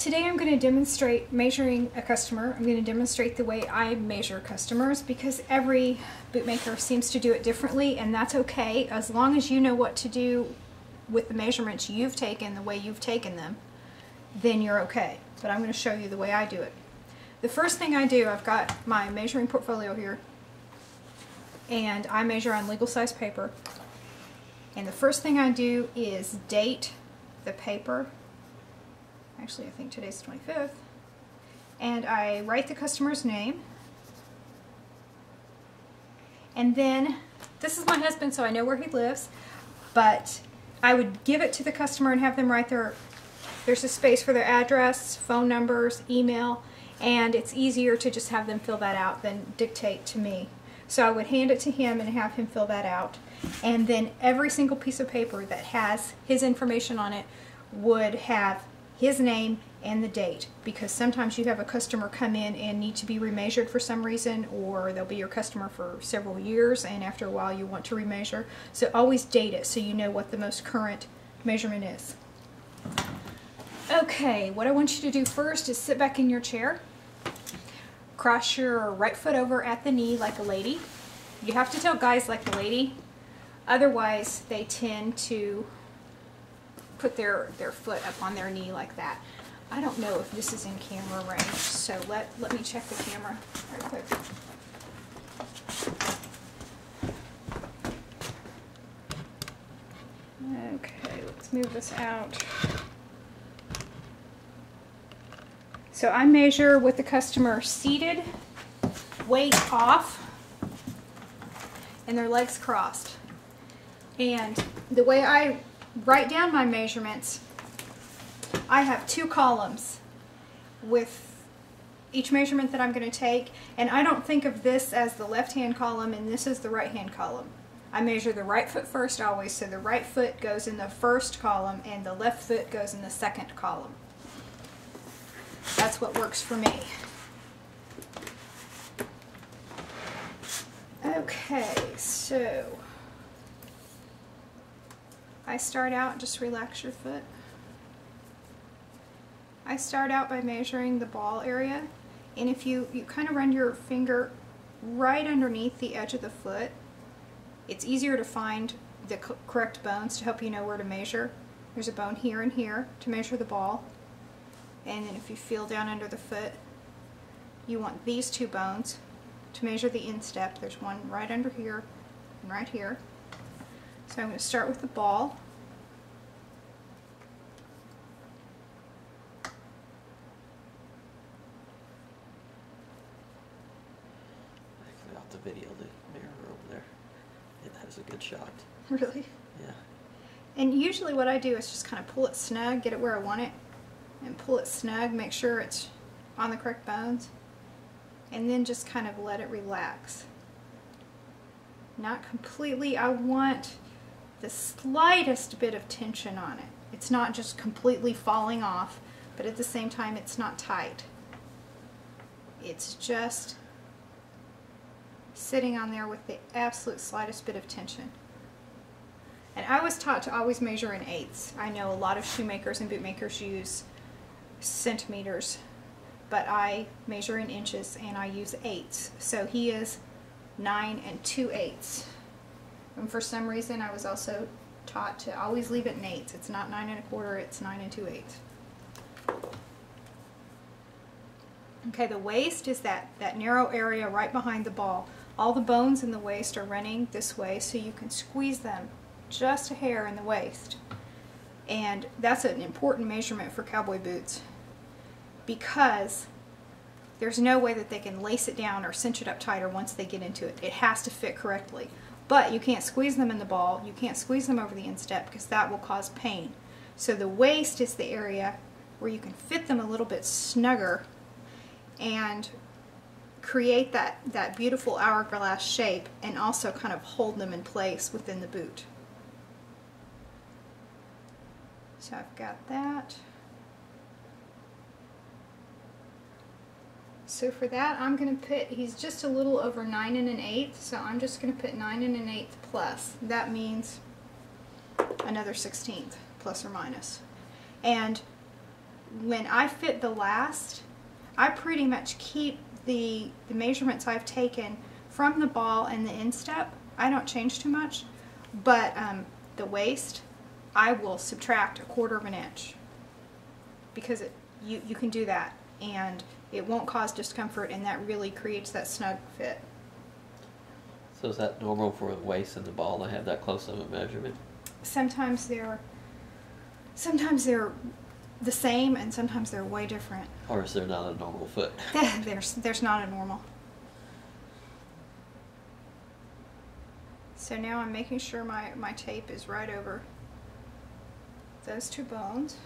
Today I'm going to demonstrate measuring a customer. I'm going to demonstrate the way I measure customers because every bootmaker seems to do it differently, and that's okay as long as you know what to do with the measurements you've taken, the way you've taken them, then you're okay. But I'm going to show you the way I do it. The first thing I do, I've got my measuring portfolio here, and I measure on legal size paper. And the first thing I do is date the paper. Actually, I think today's the 25th, and I write the customer's name, and then this is my husband, so I know where he lives, but I would give it to the customer and have them write there's a space for their address, phone numbers, email, and it's easier to just have them fill that out than dictate to me. So I would hand it to him and have him fill that out, and then every single piece of paper that has his information on it would have his name and the date, because sometimes you have a customer come in and need to be remeasured for some reason, or they'll be your customer for several years and after a while you want to remeasure. So always date it so you know what the most current measurement is. Okay, what I want you to do first is sit back in your chair, cross your right foot over at the knee like a lady. You have to tell guys like a lady, otherwise they tend to put their foot up on their knee like that. I don't know if this is in camera range, so let me check the camera real quick. Okay, let's move this out. So I measure with the customer seated, weight off, and their legs crossed. And the way I write down my measurements, I have two columns with each measurement that I'm going to take, and I don't think of this as the left hand column and this is the right hand column. I measure the right foot first always, so the right foot goes in the first column and the left foot goes in the second column. That's what works for me. Okay, so I start out, just relax your foot. I start out by measuring the ball area, and if you kind of run your finger right underneath the edge of the foot, it's easier to find the correct bones to help you know where to measure. There's a bone here and here to measure the ball, and then if you feel down under the foot, you want these two bones to measure the instep. There's one right under here and right here. So I'm going to start with the ball. I cut out the video, the mirror over there. Yeah, that was a good shot. Really? Yeah. And usually what I do is just kind of pull it snug, get it where I want it, and pull it snug, make sure it's on the correct bones, and then just kind of let it relax. Not completely. I want the slightest bit of tension on it. It's not just completely falling off, but at the same time it's not tight. It's just sitting on there with the absolute slightest bit of tension. And I was taught to always measure in eighths. I know a lot of shoemakers and bootmakers use centimeters, but I measure in inches and I use eighths. So he is 9 2/8. And for some reason I was also taught to always leave it in eighths. It's not 9 1/4, it's 9 2/8. Okay, the waist is that narrow area right behind the ball. All the bones in the waist are running this way, so you can squeeze them just a hair in the waist. And that's an important measurement for cowboy boots because there's no way that they can lace it down or cinch it up tighter once they get into it. It has to fit correctly. But you can't squeeze them in the ball. You can't squeeze them over the instep because that will cause pain. So the waist is the area where you can fit them a little bit snugger and create that beautiful hourglass shape, and also kind of hold them in place within the boot. So I've got that. So for that, I'm going to put, he's just a little over 9 1/8, so I'm just going to put 9 1/8 plus. That means another 1/16, plus or minus. And when I fit the last, I pretty much keep the measurements I've taken from the ball and the instep. I don't change too much, but the waist, I will subtract 1/4 inch because you can do that and it won't cause discomfort, and that really creates that snug fit. So is that normal for the waist and the ball to have that close of a measurement? Sometimes they're the same, and sometimes they're way different. Or is there not a normal foot? There's not a normal. So now I'm making sure my tape is right over those two bones.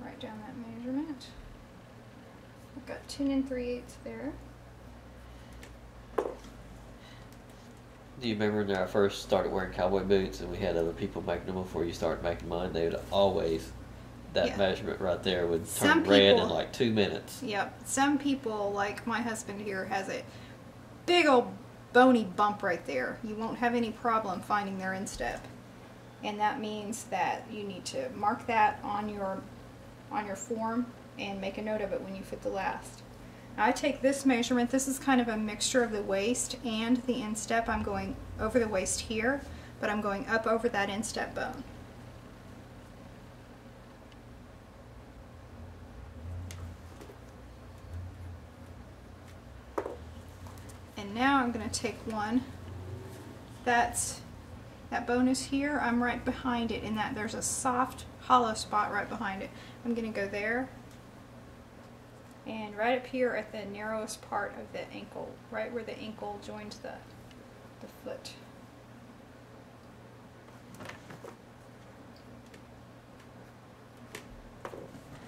Write down that measurement. I've got 10 3/8 there. Do you remember when I first started wearing cowboy boots and we had other people making them before you started making mine? They would always, that measurement right there would turn red in like 2 minutes. Yep. Some people, like my husband here, has a big old bony bump right there. You won't have any problem finding their instep. And that means that you need to mark that on your form and make a note of it when you fit the last. I take this measurement. This is kind of a mixture of the waist and the instep. I'm going over the waist here, but I'm going up over that instep bone. And now I'm going to take one. That bone is here. I'm right behind it in that there's a soft hollow spot right behind it. I'm going to go there. And right up here at the narrowest part of the ankle, right where the ankle joins the foot.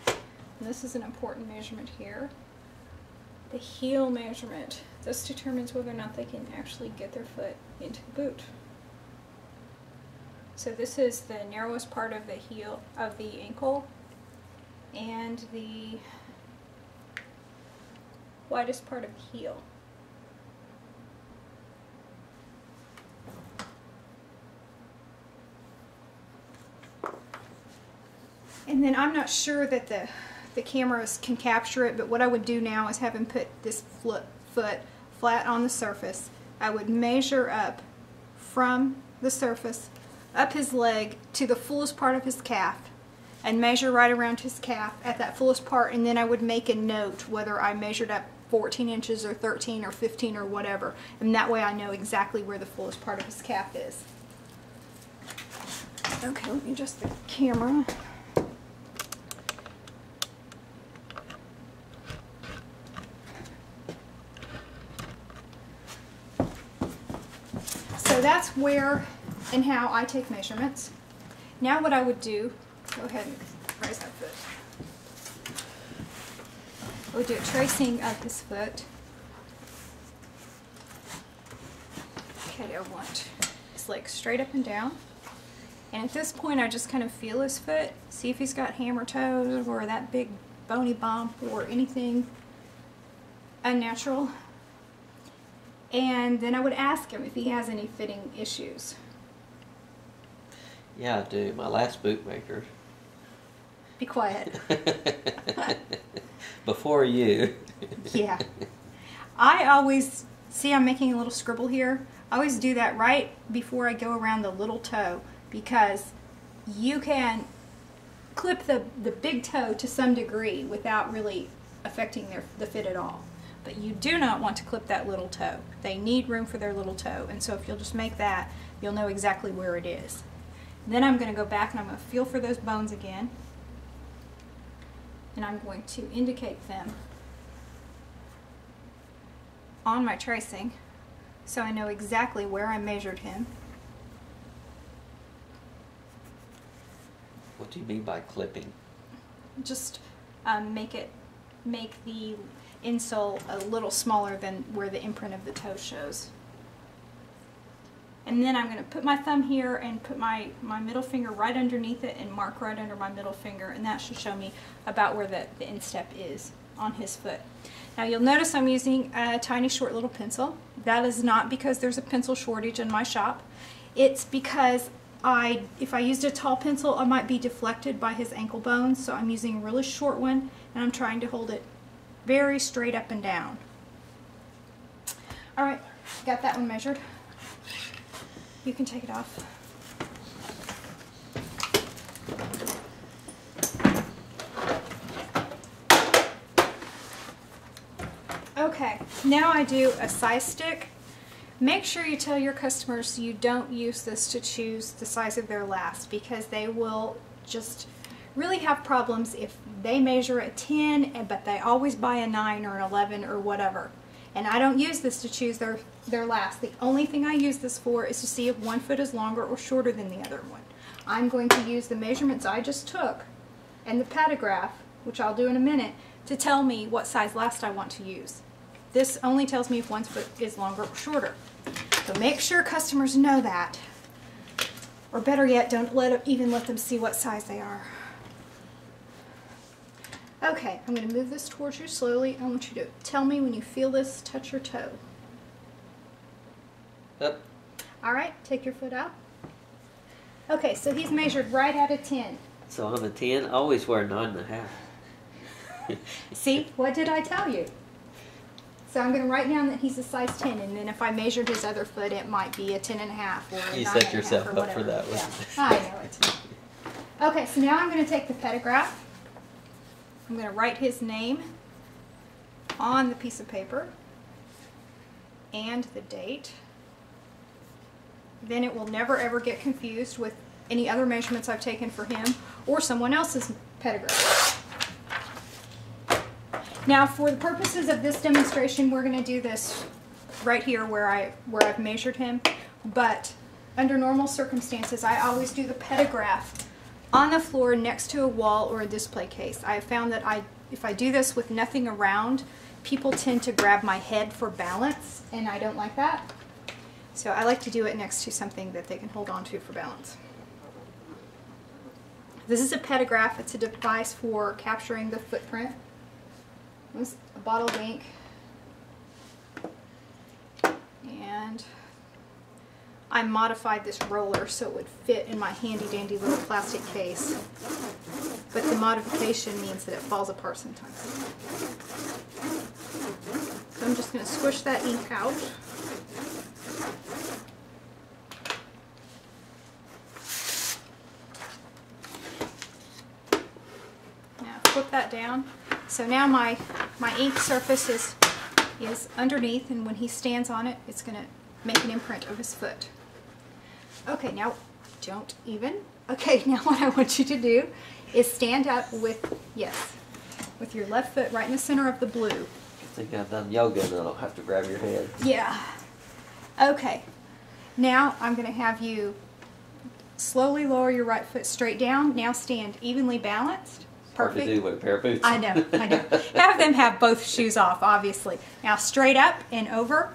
And this is an important measurement here. The heel measurement. This determines whether or not they can actually get their foot into the boot. So this is the narrowest part of the heel of the ankle, and the widest part of the heel. And then I'm not sure that the cameras can capture it, but what I would do now is have him put this foot flat on the surface. I would measure up from the surface, up his leg to the fullest part of his calf, and measure right around his calf at that fullest part, and then I would make a note whether I measured up 14 inches or 13 or 15 or whatever, and that way I know exactly where the fullest part of his calf is. Okay, let me adjust the camera. So that's where and how I take measurements. Now what I would do, go ahead and raise that foot. We'll do a tracing of his foot. Okay, I want his leg straight up and down. And at this point, I just kind of feel his foot, see if he's got hammer toes or that big bony bump or anything unnatural. And then I would ask him if he has any fitting issues. Yeah, I do. My last bootmaker. Be quiet. Before you. Yeah. I always, see I'm making a little scribble here, I always do that right before I go around the little toe, because you can clip the big toe to some degree without really affecting the fit at all. But you do not want to clip that little toe. They need room for their little toe, and so if you'll just make that, you'll know exactly where it is. Then I'm going to go back and I'm going to feel for those bones again. And I'm going to indicate them on my tracing so I know exactly where I measured him. What do you mean by clipping? Just make the insole a little smaller than where the imprint of the toe shows. And then I'm going to put my thumb here and put my middle finger right underneath it and mark right under my middle finger, and that should show me about where the instep is on his foot. Now you'll notice I'm using a tiny short little pencil. That is not because there's a pencil shortage in my shop. It's because If I used a tall pencil, I might be deflected by his ankle bones, so I'm using a really short one, and I'm trying to hold it very straight up and down. All right, got that one measured. You can take it off. Okay, now I do a size stick. Make sure you tell your customers you don't use this to choose the size of their last, because they will just really have problems if they measure a 10 but they always buy a 9 or an 11 or whatever. And I don't use this to choose their last. The only thing I use this for is to see if one foot is longer or shorter than the other one. I'm going to use the measurements I just took and the pedograph, which I'll do in a minute, to tell me what size last I want to use. This only tells me if one foot is longer or shorter. So make sure customers know that. Or better yet, don't even let them see what size they are. Okay, I'm going to move this towards you slowly. I want you to tell me when you feel this, touch your toe. Yep. All right, take your foot out. Okay, so he's measured right at a 10. So I'm a 10. I always wear 9.5. See, what did I tell you? So I'm going to write down that he's a size 10, and then if I measured his other foot, it might be a 10.5 or a 9.5. You set yourself up for that one. Yeah. I know it. Okay, so now I'm going to take the pedograph. I'm going to write his name on the piece of paper and the date. Then it will never ever get confused with any other measurements I've taken for him or someone else's pedograph. Now, for the purposes of this demonstration, we're going to do this right here where I've measured him, but under normal circumstances, I always do the pedograph on the floor next to a wall or a display case. I have found that if I do this with nothing around, people tend to grab my head for balance, and I don't like that. So I like to do it next to something that they can hold on to for balance. This is a pedograph. It's a device for capturing the footprint. A bottle of ink, and I modified this roller so it would fit in my handy dandy little plastic case, but the modification means that it falls apart sometimes. So I'm just going to squish that ink out. Now flip that down. So now my ink surface is underneath, and when he stands on it, it's going to make an imprint of his foot. Okay, now don't even. Okay, now what I want you to do is stand up with your left foot right in the center of the blue. I think I've done yoga, and I'll have to grab your head. Yeah. Okay. Now I'm going to have you slowly lower your right foot straight down. Now stand evenly balanced. Perfect. Hard to do with a pair of boots. I know. Have them have both shoes off, obviously. Now straight up and over.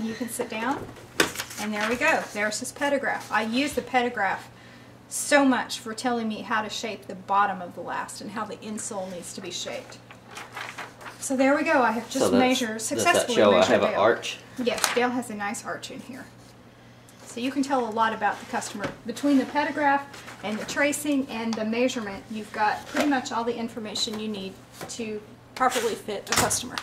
You can sit down. And there we go. There's his pedograph. I use the pedograph so much for telling me how to shape the bottom of the last and how the insole needs to be shaped. So there we go. I have just measured successfully. Does that show I have an arch? Yes, Dale has a nice arch in here. So you can tell a lot about the customer. Between the pedograph and the tracing and the measurement, you've got pretty much all the information you need to properly fit a customer.